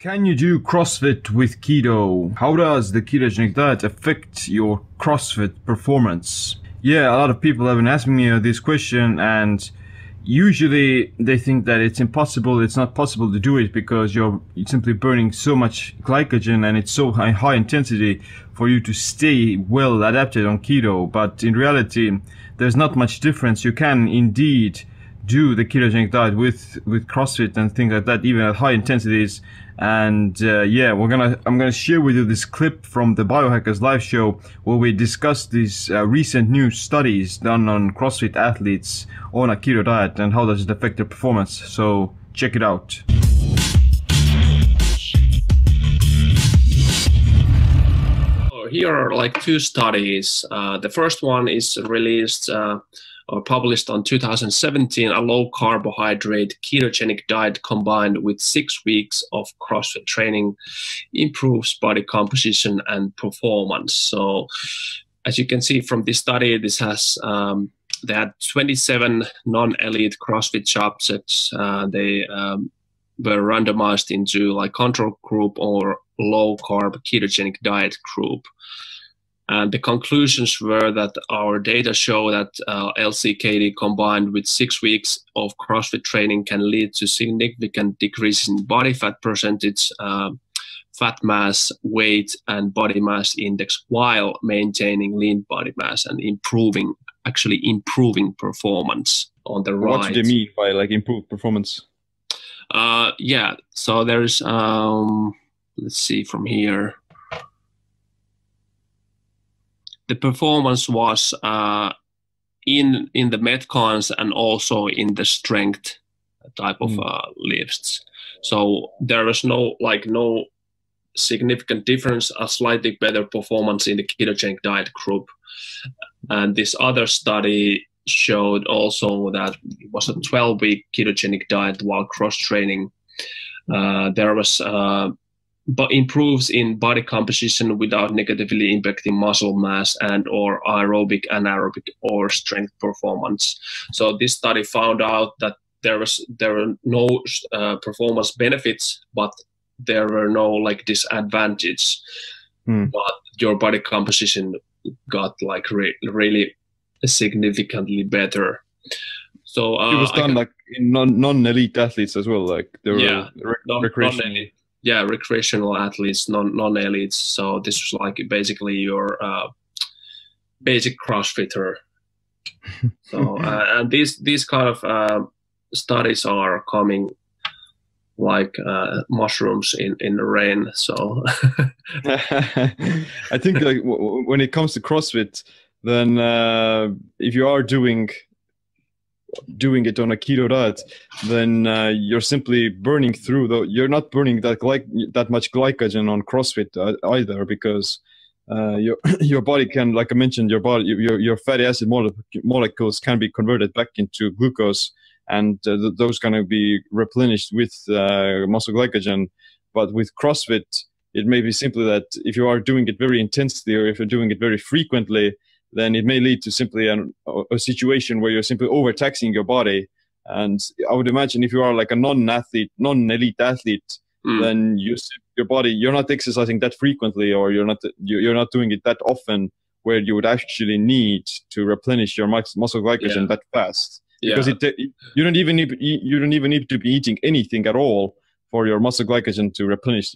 Can you do CrossFit with keto? How does the ketogenic diet affect your CrossFit performance? Yeah, a lot of people have been asking me this question, and usually they think that it's impossible, it's not possible to do it because you're simply burning so much glycogen and it's so high intensity for you to stay well adapted on keto. But in reality, there's not much difference. You can indeed do the ketogenic diet with CrossFit and things like that, even at high intensities. And yeah, I'm gonna share with you this clip from the Biohackers live show where we discussed these recent new studies done on CrossFit athletes on a keto diet and how does it affect their performance. So check it out. Here are like two studies. The first one is released or published on 2017, a low-carbohydrate ketogenic diet combined with 6 weeks of CrossFit training improves body composition and performance. So as you can see from this study, this has they had 27 non-elite CrossFit subjects. They were randomized into like control group or low-carb ketogenic diet group. And the conclusions were that our data show that LCKD combined with 6 weeks of CrossFit training can lead to significant decrease in body fat percentage, fat mass, weight, and body mass index while maintaining lean body mass and improving, actually improving performance on the right. What do they mean by like improved performance? Yeah, so there's, let's see from here. The performance was in the metcons and also in the strength type of lifts. So there was no significant difference, a slightly better performance in the ketogenic diet group. And this other study showed also that it was a 12-week ketogenic diet while cross-training. There was but improves in body composition without negatively impacting muscle mass and or aerobic, anaerobic or strength performance. So this study found out that there were no performance benefits, but there were no like disadvantages. But your body composition got like really significantly better. So it was done like in non-elite athletes as well, like there were recreational. Yeah, recreational athletes, non-elites. So this was like basically your basic CrossFitter. So and these kind of studies are coming like mushrooms in the rain. So I think like when it comes to CrossFit, then if you are doing it on a keto diet, then you're simply burning through though. You're not burning that much glycogen on CrossFit either, because your body can, like I mentioned, your fatty acid molecules can be converted back into glucose, and those can be replenished with muscle glycogen. But with CrossFit, it may be simply that if you are doing it very intensely or if you're doing it very frequently, then it may lead to simply a situation where you're simply overtaxing your body. And I would imagine if you are like a non-elite athlete, then you're not exercising that frequently, or you're not doing it that often, where you would actually need to replenish your muscle glycogen that fast. Yeah. Because you don't even need to be eating anything at all for your muscle glycogen to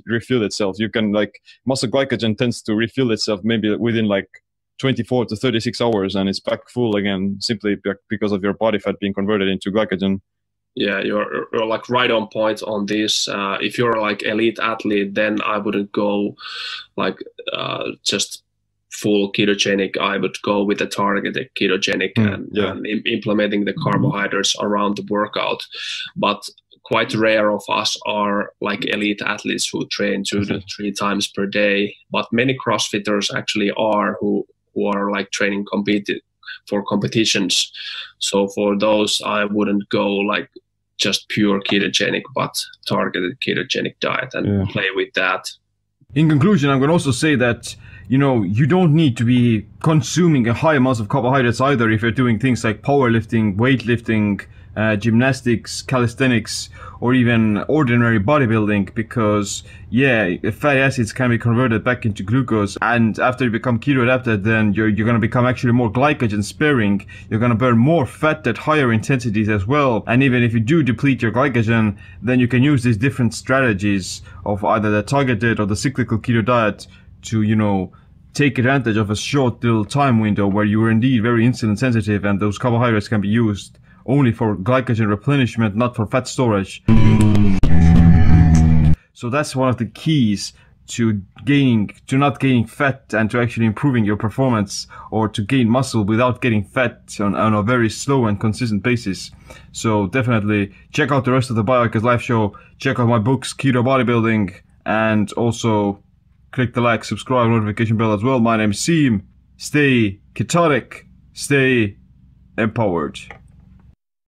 refuel itself. You can muscle glycogen tends to refuel itself maybe within 24 to 36 hours, and it's back full again simply because of your body fat being converted into glycogen. Yeah, you're like right on point on this. If you're like elite athlete, then I wouldn't go like just full ketogenic. I would go with a targeted ketogenic and implementing the carbohydrates around the workout. But quite rare of us are like elite athletes who train 2 to 3 times per day. But many CrossFitters actually are who are like training for competitions. So for those, I wouldn't go like just pure ketogenic, but targeted ketogenic diet and play with that. In conclusion, I'm going to also say that, you know, you don't need to be consuming a high amount of carbohydrates either if you're doing things like powerlifting, weightlifting, gymnastics, calisthenics, or even ordinary bodybuilding, because yeah, fatty acids can be converted back into glucose, and after you become keto adapted, then you're going to become actually more glycogen sparing. You're going to burn more fat at higher intensities as well, and even if you do deplete your glycogen, then you can use these different strategies of either the targeted or the cyclical keto diet to, you know, take advantage of a short little time window where you are indeed very insulin sensitive, and those carbohydrates can be used only for glycogen replenishment, not for fat storage. So that's one of the keys to not gaining fat, and to actually improving your performance, or to gain muscle without getting fat on a very slow and consistent basis. So definitely check out the rest of the Biohackers live show, check out my books, Keto Bodybuilding, and also click the like, subscribe, notification bell as well. My name is Siim. Stay ketotic, stay empowered.